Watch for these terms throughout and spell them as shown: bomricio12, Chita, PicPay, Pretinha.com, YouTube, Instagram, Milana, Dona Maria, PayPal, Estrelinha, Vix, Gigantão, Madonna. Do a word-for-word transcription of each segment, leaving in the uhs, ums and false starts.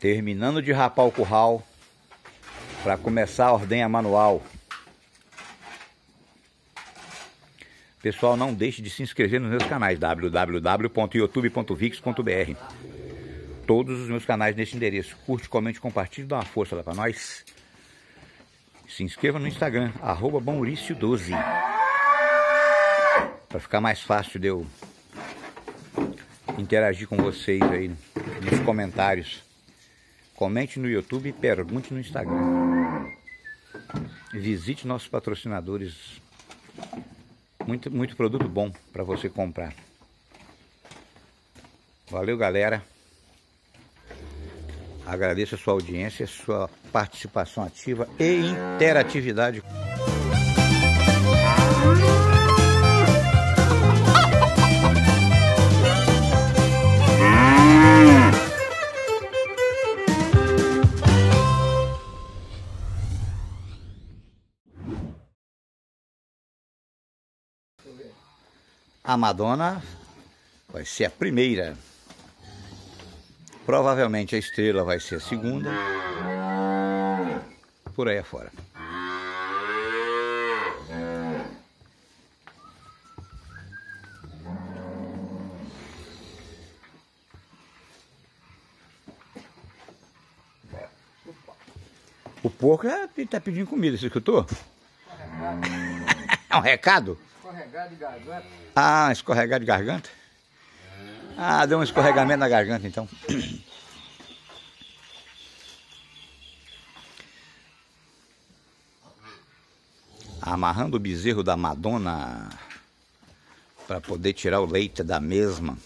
Terminando de rapar o curral para começar a ordenha manual. Pessoal, não deixe de se inscrever nos meus canais w w w ponto youtube ponto vix ponto b r. Todos os meus canais nesse endereço. Curte, comente, compartilhe, dá uma força lá para nós. Se inscreva no Instagram, arroba bomricio doze, para ficar mais fácil de eu interagir com vocês aí nos comentários. Comente no YouTube, pergunte no Instagram. Visite nossos patrocinadores. Muito, muito produto bom para você comprar. Valeu, galera. Agradeço a sua audiência, sua participação ativa e interatividade. A Madonna vai ser a primeira. Provavelmente a estrela vai ser a segunda. Por aí afora. O porco está pedindo comida, você escutou? É um recado? Escorregado de garganta. Ah, escorregado de garganta? Ah, deu um escorregamento na garganta, então. Amarrando o bezerro da Madonna para poder tirar o leite da mesma.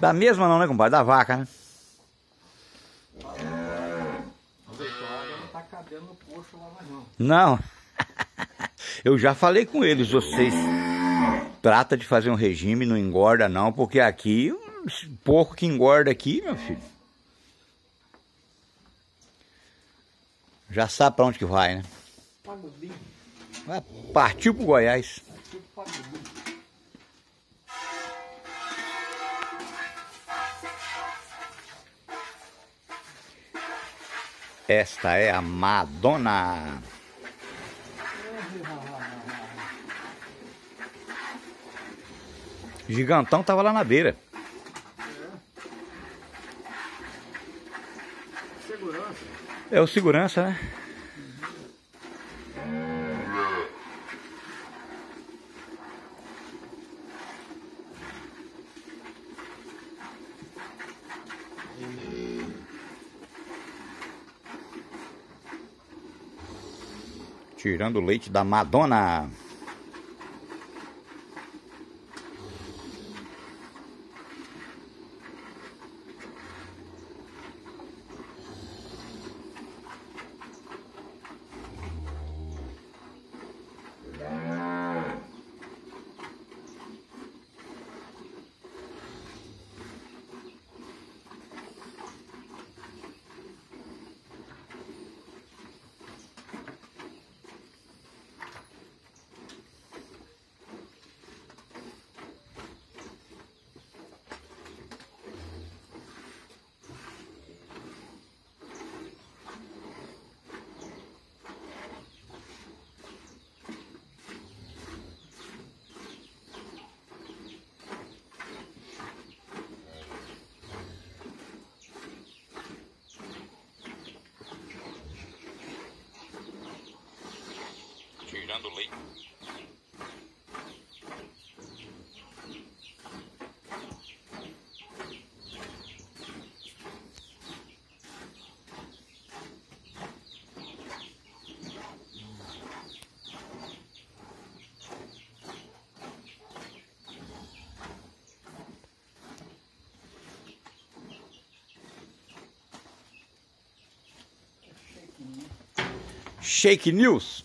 Da mesma não, né, compadre? Da vaca, né? Não tá cabendo no coxo lá, mas não. Não. Eu já falei com eles, vocês... Trata de fazer um regime, não engorda não, porque aqui, um porco que engorda aqui, meu filho. Já sabe pra onde que vai, né? Vai, partiu pro Goiás. Esta é a Madonna. Gigantão tava lá na beira. É. Segurança. É o segurança, né? Uhum. Uhum. Tirando o leite da Madonna. Tirando leite. Shake news.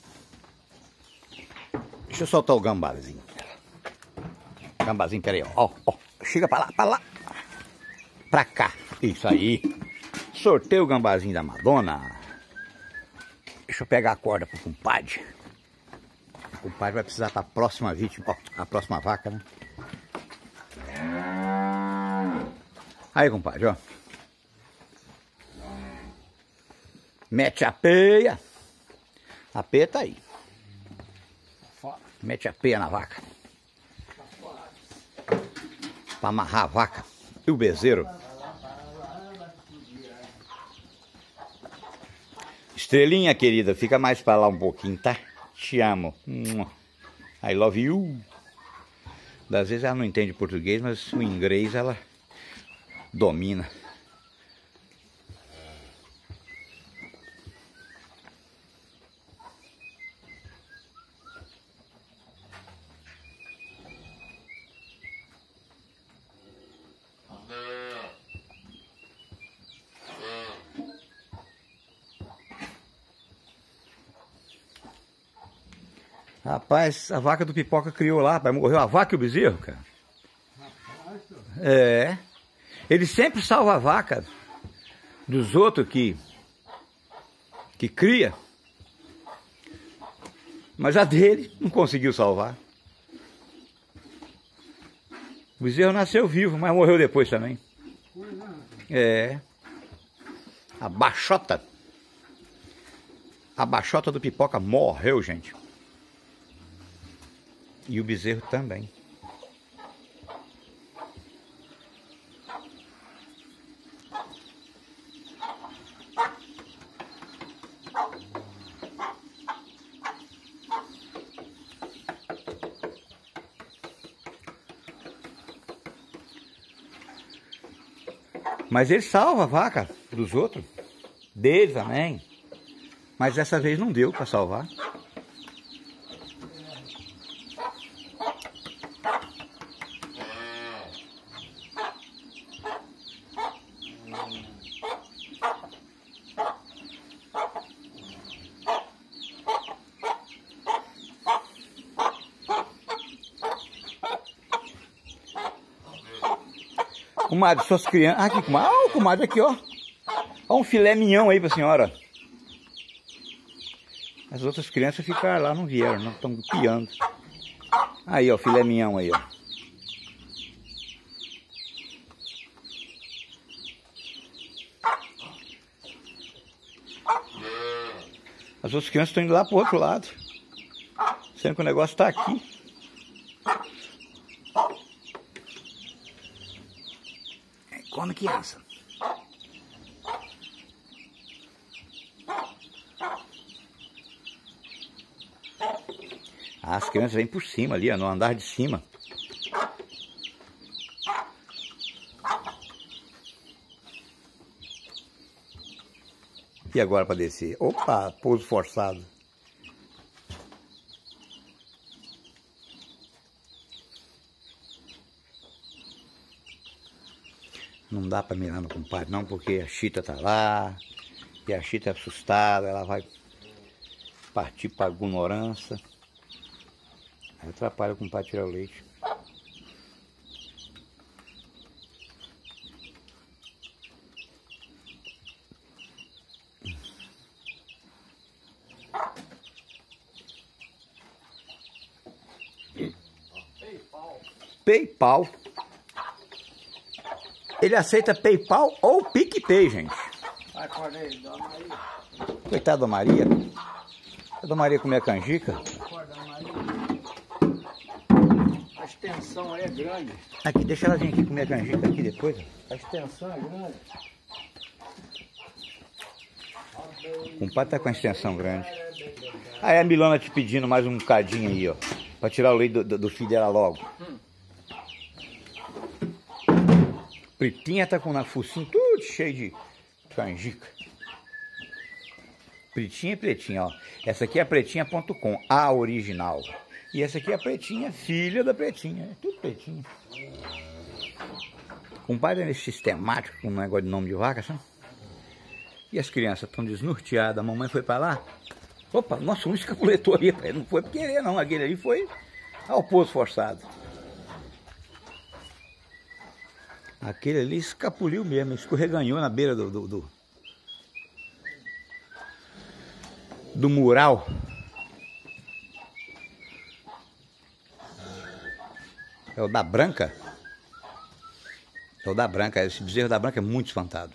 Deixa eu soltar o gambazinho. Gambazinho, peraí, ó, ó, ó. Chega pra lá, pra lá. Pra cá. Isso aí. Sorteio o gambazinho da Madonna. Deixa eu pegar a corda pro compadre. O compadre vai precisar pra próxima vítima, ó, a próxima vaca, né? Aí, compadre, ó. Mete a peia. A peia tá aí. Mete a peia na vaca. Pra amarrar a vaca. E o bezerro. Estrelinha, querida, fica mais pra lá um pouquinho, tá? Te amo. I love you. Às vezes ela não entende português, mas o inglês ela domina. Rapaz, a vaca do Pipoca criou lá, rapaz, morreu a vaca e o bezerro, cara. Rapaz, é. Ele sempre salva a vaca dos outros que, que cria. Mas a dele não conseguiu salvar. O bezerro nasceu vivo, mas morreu depois também. É. A baixota. A baixota do Pipoca morreu, gente. E o bezerro também. Mas ele salva a vaca dos outros. Dele também. Mas dessa vez não deu para salvar. Comadre, suas crianças... Aqui, comadre. Ah, comadre, aqui, ó. Ó um filé mignon aí pra senhora. As outras crianças ficaram lá, não vieram, não. Estão piando. Aí, ó, filé mignon aí, ó. As outras crianças estão indo lá pro outro lado. Sendo que o negócio tá aqui. Come criança. As crianças vêm por cima ali, ó, no andar de cima. E agora para descer? Opa, pouso forçado. Não dá para mirar no compadre não, porque a Chita tá lá, e a Chita é assustada, ela vai partir para ignorância. Aí atrapalha o compadre tirar o leite. Paypal. Paypal. Ele aceita PayPal ou PicPay, gente. Acorda aí, Dona Maria. Coitada da Maria. A Dona Maria comer a canjica. Acorda, Maria. A extensão aí é grande. Aqui, deixa ela vir aqui comer a canjica aqui depois. A extensão é grande. O compadre tá com a extensão grande. Aí a Milana te pedindo mais um cadinho aí, ó. Pra tirar o leite do, do, do filho dela logo. Hum. Pretinha tá com na focinho tudo cheio de canjica. Pretinha e Pretinha, ó. Essa aqui é a Pretinha ponto com, a original. E essa aqui é a Pretinha, filha da Pretinha. É tudo Pretinha. Compadre é sistemático com um negócio de nome de vaca, sabe? E as crianças tão desnorteadas. A mamãe foi pra lá. Opa, nossa, um escapuletou aí. Não foi por querer, não. Aquele ali foi ao pouso forçado. Aquele ali escapuliu mesmo, escorreganhou na beira do, do, do, do mural. É o da branca. É o da branca, esse bezerro da branca é muito espantado.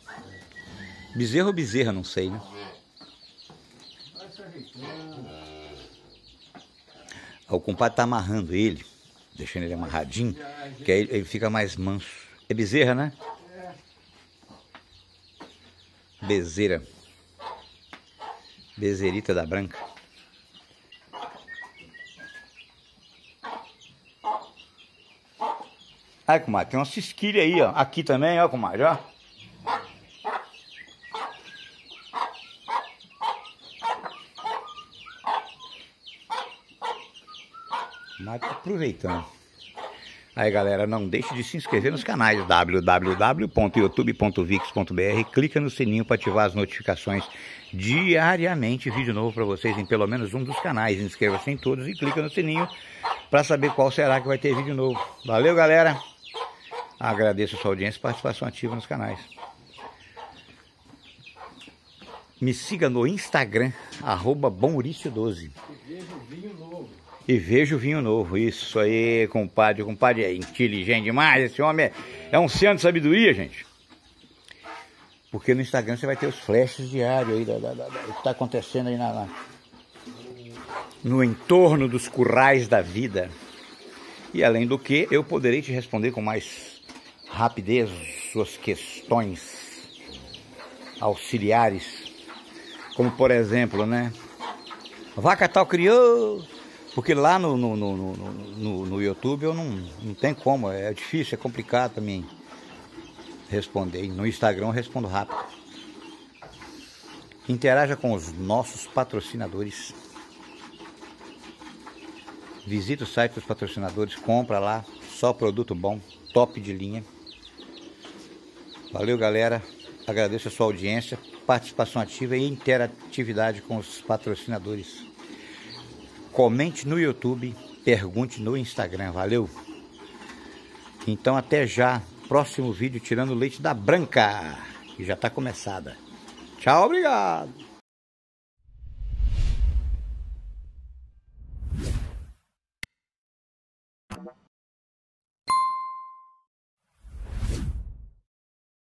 Bezerro ou bezerra, não sei, né? O compadre tá amarrando ele, deixando ele amarradinho, que aí ele fica mais manso. É bezerra, né? Bezeira. Bezerita da branca. Ai, comadre, tem uma cisquilha aí, ó. Aqui também, ó, comadre, ó. Mas tá aproveitando. Aí, galera, não deixe de se inscrever nos canais w w w ponto youtube ponto vix ponto b r. Clica no sininho para ativar as notificações diariamente. Vídeo novo para vocês em pelo menos um dos canais. Inscreva-se em todos e clica no sininho para saber qual será que vai ter vídeo novo. Valeu, galera. Agradeço a sua audiência e participação ativa nos canais. Me siga no Instagram, arroba bomricio doze. E veja o vinho novo. E veja o vinho novo. Isso aí, compadre. O compadre é inteligente demais. Esse homem é, é um centro de sabedoria, gente. Porque no Instagram você vai ter os flashes diários aí da, da, da, do que está acontecendo aí na, na, no entorno dos currais da vida. E além do que, eu poderei te responder com mais rapidez suas questões auxiliares. Como por exemplo, né? Vaca tal criou. Porque lá no, no, no, no, no, no YouTube eu não, não tem como. É difícil, é complicado pra mim responder. No Instagram eu respondo rápido. Interaja com os nossos patrocinadores. Visita o site dos patrocinadores, compra lá. Só produto bom, top de linha. Valeu, galera. Agradeço a sua audiência, participação ativa e interatividade com os patrocinadores. Comente no YouTube, pergunte no Instagram, valeu? Então até já, próximo vídeo tirando leite da branca, que já tá começada. Tchau, obrigado!